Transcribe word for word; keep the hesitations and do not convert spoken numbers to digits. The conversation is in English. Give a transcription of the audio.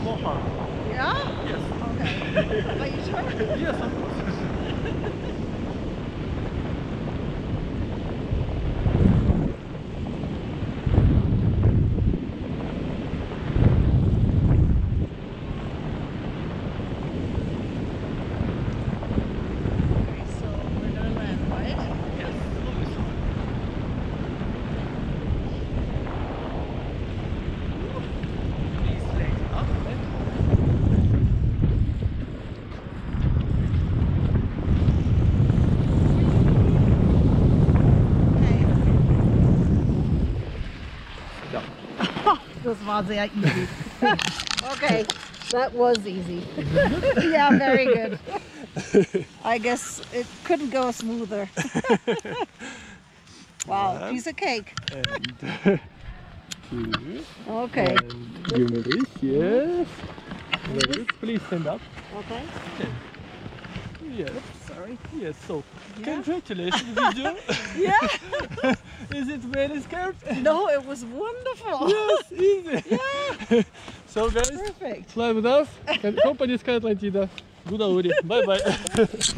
more harm. Yeah? Yes. Okay. Are you sure? Yes, of course. This was sehr easy. Okay, that was easy. Yeah, very good. I guess it couldn't go smoother. Wow, yeah. Piece of cake. And here. Okay. And you, yes. Please, please stand up. Okay. Okay. Yes. Oops, sorry. Yes, so yeah. Congratulations, did you? Yeah. Is it very scared? No, it was wonderful. Yes, easy. Yeah. So guys, perfect. Fly with us and company Sky Atlantida. Good already. Bye bye.